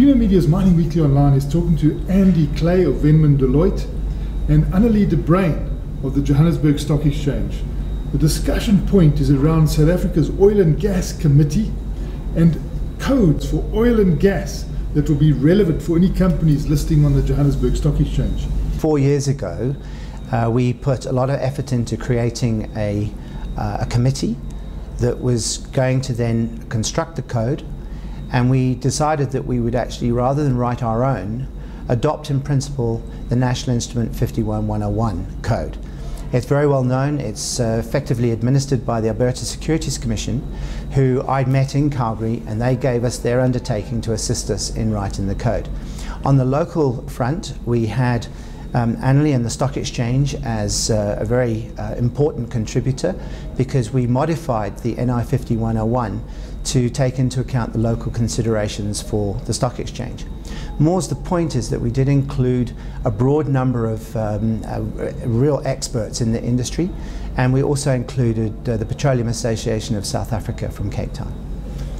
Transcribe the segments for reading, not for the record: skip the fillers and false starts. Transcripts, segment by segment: Pure Media's Mining Weekly Online is talking to Andy Clay of Venmyn Deloitte and Annalie de Bruyn of the Johannesburg Stock Exchange. The discussion point is around South Africa's Oil and Gas Committee and codes for oil and gas that will be relevant for any companies listing on the Johannesburg Stock Exchange. 4 years ago, we put a lot of effort into creating a committee that was going to then construct the code, and we decided that we would actually, rather than write our own, adopt in principle the National Instrument 51101 code. It's very well known, it's effectively administered by the Alberta Securities Commission, who I'd met in Calgary, and they gave us their undertaking to assist us in writing the code. On the local front, we had Annalie and the Stock Exchange as a very important contributor, because we modified the NI 51101 to take into account the local considerations for the Stock Exchange. More's the point is that we did include a broad number of real experts in the industry, and we also included the Petroleum Association of South Africa from Cape Town.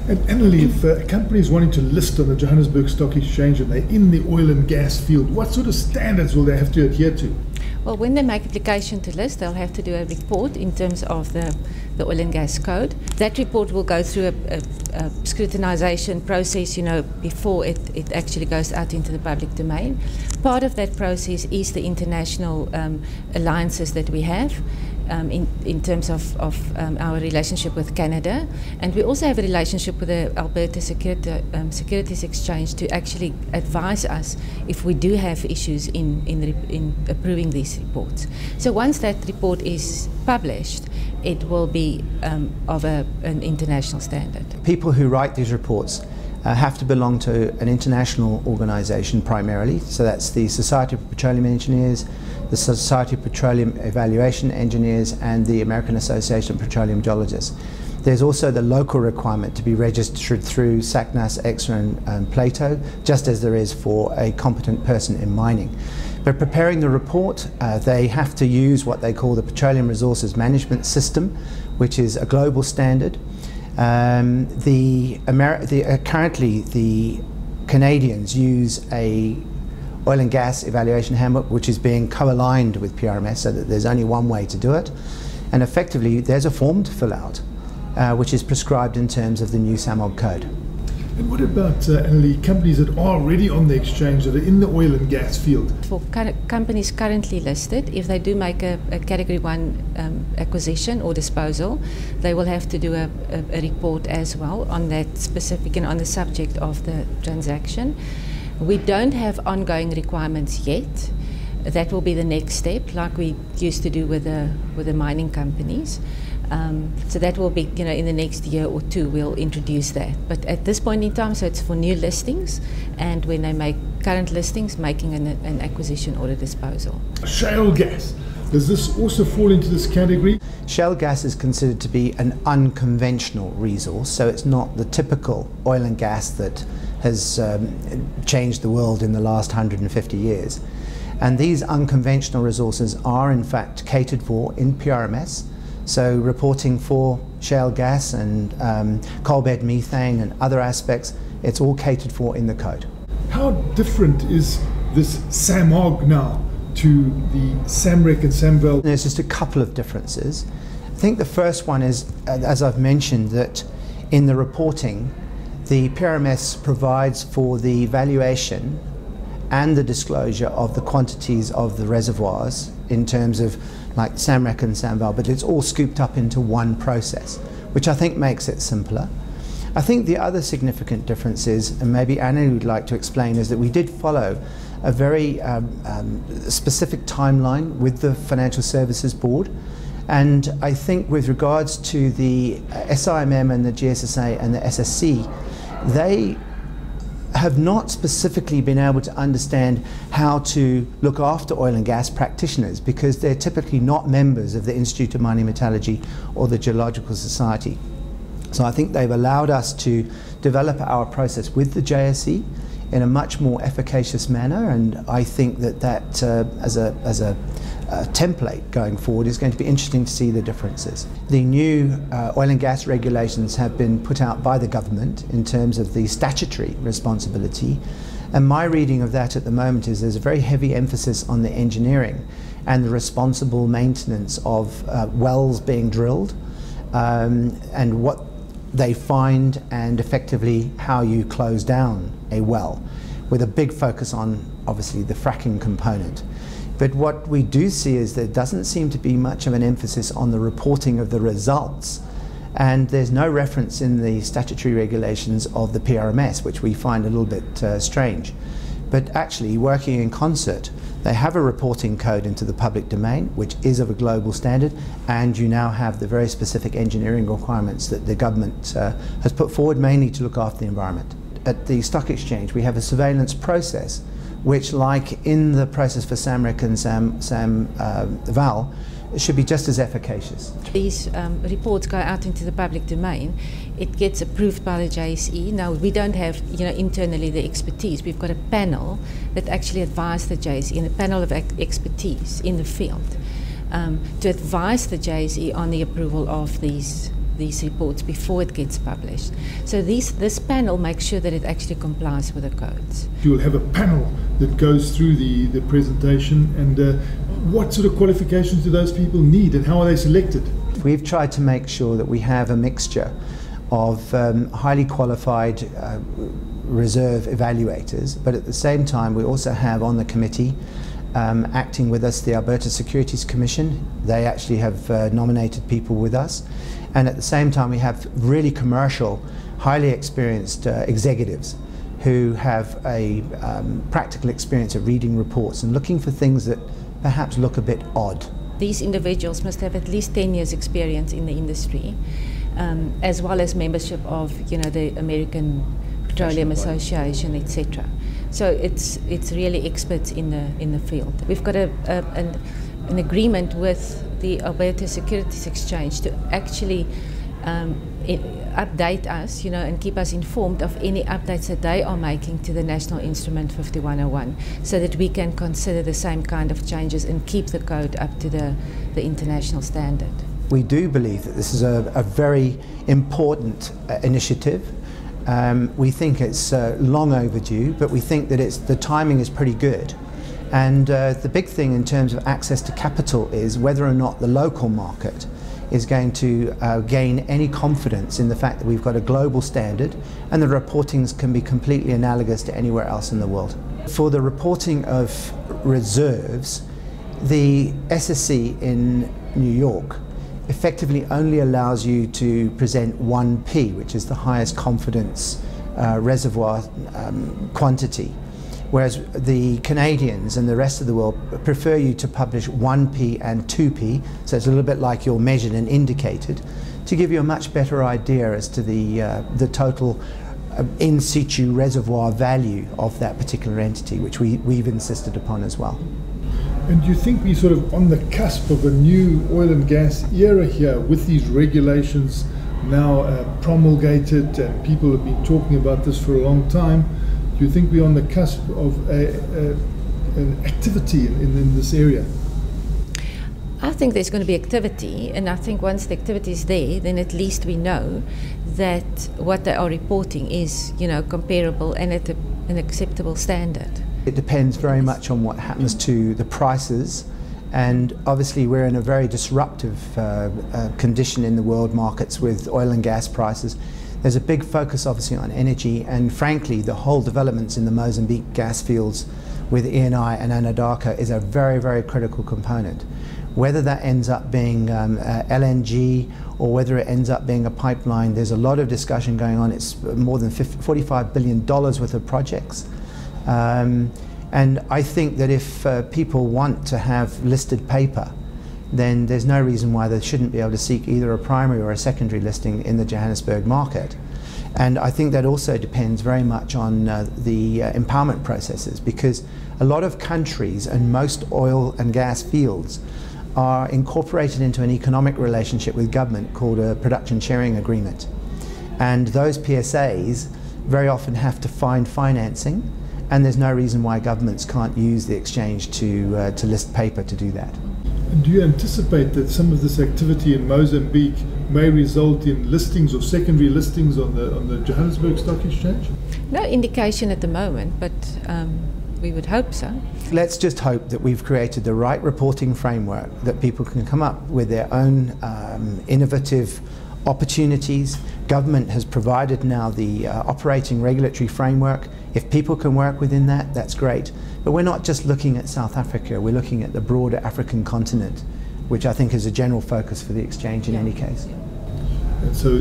And Annalie, if a company is wanting to list on the Johannesburg Stock Exchange and they're in the oil and gas field, what sort of standards will they have to adhere to? Well, when they make application to list, they'll have to do a report in terms of the oil and gas code. That report will go through a scrutinization process, you know, before it actually goes out into the public domain. Part of that process is the international alliances that we have. In terms of our relationship with Canada, and we also have a relationship with the Alberta Securities Exchange to actually advise us if we do have issues in approving these reports. So once that report is published, it will be of an international standard. People who write these reports have to belong to an international organisation primarily, so that's the Society of Petroleum Engineers, the Society of Petroleum Evaluation Engineers, and the American Association of Petroleum Geologists. There's also the local requirement to be registered through SACNAS, EXRA and PLATO, just as there is for a competent person in mining. But preparing the report, they have to use what they call the Petroleum Resources Management System, which is a global standard. Currently the Canadians use a oil and gas evaluation handbook which is being co-aligned with PRMS, so that there's only one way to do it, and effectively there's a form to fill out which is prescribed in terms of the new SAMOG code. And what about Annalie, companies that are already on the exchange that are in the oil and gas field? For companies currently listed, if they do make a Category 1 acquisition or disposal, they will have to do a report as well on that specific and on the subject of the transaction. We don't have ongoing requirements yet. That will be the next step, like we used to do with the mining companies. So that will be, you know, in the next year or two we'll introduce that. But at this point in time, so it's for new listings, and when they make current listings, making an acquisition or a disposal. Shale gas, does this also fall into this category? Shale gas is considered to be an unconventional resource, so it's not the typical oil and gas that has changed the world in the last 150 years. And these unconventional resources are in fact catered for in PRMS. So reporting for shale gas and coal bed methane and other aspects, it's all catered for in the code. How different is this SAMOG now to the SAMREC and SAMVAL? There's just a couple of differences. I think the first one is, as I've mentioned, that in the reporting, the PRMS provides for the valuation and the disclosure of the quantities of the reservoirs in terms of like SAMREC and SAMVAL, but it's all scooped up into one process, which I think makes it simpler. I think the other significant difference is, and maybe Annalie would like to explain, is that we did follow a very specific timeline with the Financial Services Board, and I think with regards to the SIMM and the GSSA and the SSC, they have not specifically been able to understand how to look after oil and gas practitioners, because they're typically not members of the Institute of Mining and Metallurgy or the Geological Society. So I think they've allowed us to develop our process with the JSE in a much more efficacious manner, and I think that as a template going forward is going to be interesting to see the differences. The new oil and gas regulations have been put out by the government in terms of the statutory responsibility, and my reading of that at the moment is there's a very heavy emphasis on the engineering and the responsible maintenance of wells being drilled, and what they find and effectively how you close down a well, with a big focus on obviously the fracking component. But what we do see is there doesn't seem to be much of an emphasis on the reporting of the results, and there's no reference in the statutory regulations of the PRMS, which we find a little bit strange. But actually, working in concert, they have a reporting code into the public domain, which is of a global standard, and you now have the very specific engineering requirements that the government has put forward, mainly to look after the environment. At the Stock Exchange, we have a surveillance process, which, like in the process for SAMREC and SAMVAL, should be just as efficacious. These reports go out into the public domain. It gets approved by the JSE. Now, we don't have, you know, internally the expertise. We've got a panel that actually advises the JSE, and a panel of expertise in the field to advise the JSE on the approval of these reports before it gets published. So this panel makes sure that it actually complies with the codes. You'll have a panel that goes through the presentation, and what sort of qualifications do those people need, and how are they selected? We've tried to make sure that we have a mixture of highly qualified reserve evaluators, but at the same time we also have on the committee acting with us the Alberta Securities Commission. They actually have nominated people with us, and at the same time we have really commercial, highly experienced executives who have a practical experience of reading reports and looking for things that perhaps look a bit odd. These individuals must have at least 10 years experience in the industry, as well as membership of, you know, the American Petroleum Association, etc. So it's really experts in the field. We've got an agreement with the Alberta Securities Exchange to actually update us, you know, and keep us informed of any updates that they are making to the National Instrument 51101, so that we can consider the same kind of changes and keep the code up to the international standard. We do believe that this is a very important initiative. We think it's long overdue, but we think that the timing is pretty good. And the big thing in terms of access to capital is whether or not the local market is going to gain any confidence in the fact that we've got a global standard and the reportings can be completely analogous to anywhere else in the world. For the reporting of reserves, the SSC in New York effectively only allows you to present 1P, which is the highest confidence reservoir quantity, whereas the Canadians and the rest of the world prefer you to publish 1P and 2P, so it's a little bit like you're measured and indicated, to give you a much better idea as to the total in situ reservoir value of that particular entity, which we've insisted upon as well. And do you think we're sort of on the cusp of a new oil and gas era here, with these regulations now promulgated, and people have been talking about this for a long time? Do you think we're on the cusp of an activity in this area? I think there's going to be activity, and I think once the activity is there, then at least we know that what they are reporting is, you know, comparable and at an acceptable standard. It depends very much on what happens to the prices, and obviously we're in a very disruptive condition in the world markets with oil and gas prices. There's a big focus obviously on energy, and frankly the whole developments in the Mozambique gas fields with ENI and Anadarko is a very, very critical component. Whether that ends up being LNG or whether it ends up being a pipeline, there's a lot of discussion going on. It's more than $45 billion worth of projects. And I think that if people want to have listed paper, then there's no reason why they shouldn't be able to seek either a primary or a secondary listing in the Johannesburg market. And I think that also depends very much on the empowerment processes, because a lot of countries and most oil and gas fields are incorporated into an economic relationship with government called a production sharing agreement. And those PSAs very often have to find financing, and there's no reason why governments can't use the exchange to list paper to do that. And do you anticipate that some of this activity in Mozambique may result in listings or secondary listings on the Johannesburg Stock Exchange? No indication at the moment, but we would hope so. Let's just hope that we've created the right reporting framework, that people can come up with their own innovative opportunities. Government has provided now the operating regulatory framework. If people can work within that, that's great. But we're not just looking at South Africa, we're looking at the broader African continent, which I think is a general focus for the exchange in any case. And so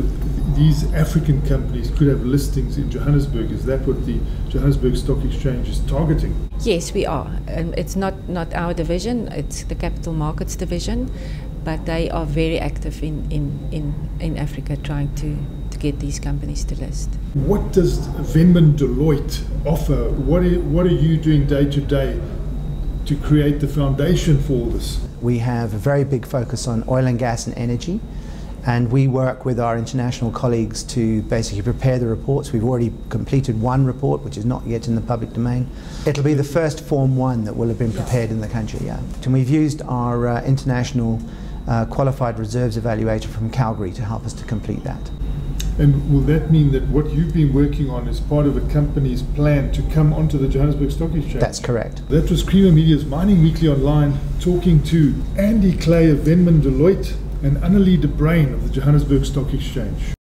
these African companies could have listings in Johannesburg. Is that what the Johannesburg Stock Exchange is targeting? Yes, we are. It's not our division, it's the Capital Markets Division, but they are very active in Africa trying to get these companies to list. What does Venmyn Deloitte offer? What are you doing day to day to create the foundation for all this? We have a very big focus on oil and gas and energy, and we work with our international colleagues to basically prepare the reports. We've already completed one report, which is not yet in the public domain. It'll be the first Form 1 that will have been prepared in the country, And we've used our international qualified reserves evaluator from Calgary to help us to complete that. And will that mean that what you've been working on is part of a company's plan to come onto the Johannesburg Stock Exchange? That's correct. That was Creamer Media's Mining Weekly Online, talking to Andy Clay of Venmyn Deloitte and Annalie de Bruyn of the Johannesburg Stock Exchange.